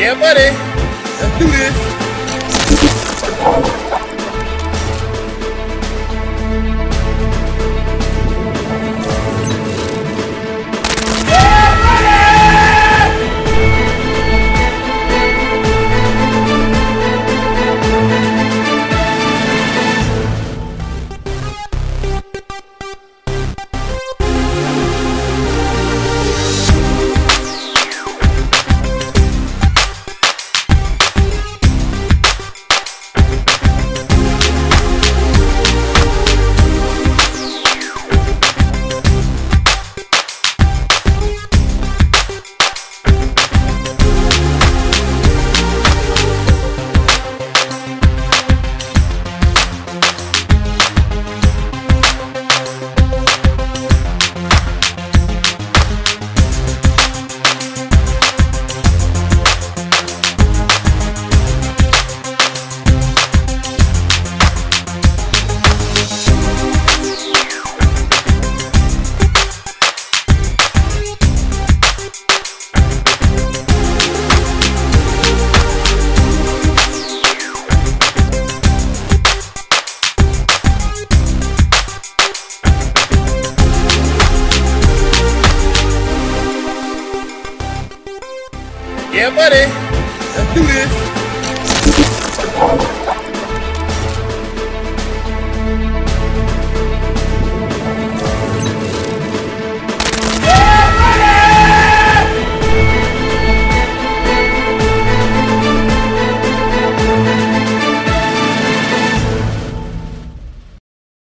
Yeah, buddy. Let's do this. Yeah, buddy. Let's do this.